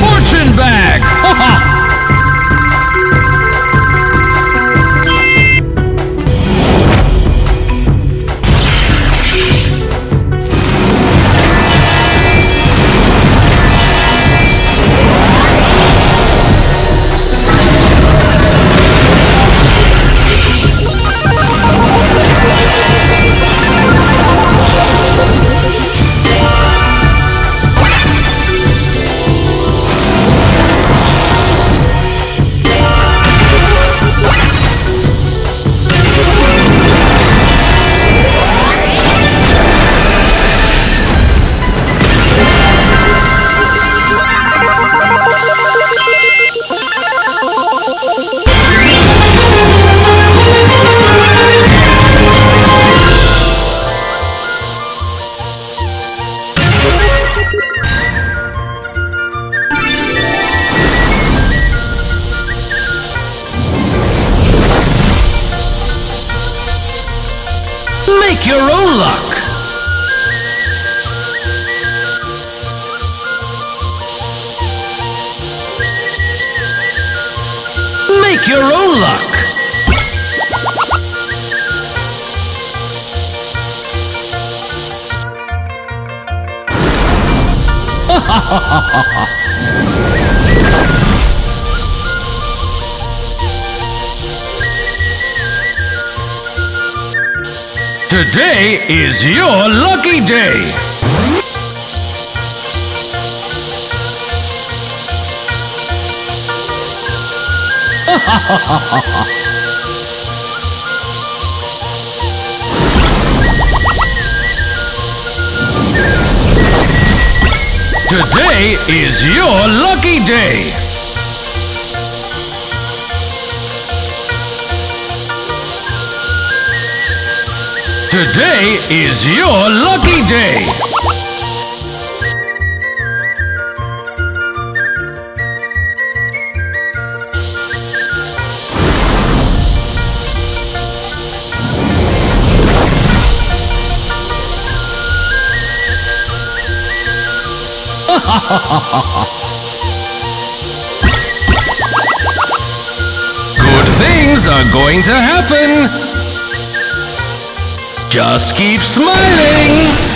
Fortune bag. Your own luck. Make your own luck. Ha ha ha ha ha. Today is your lucky day. Today is your lucky day. Today is your lucky day. Ha ha ha ha ha. Good things are going to happen. Just keep smiling!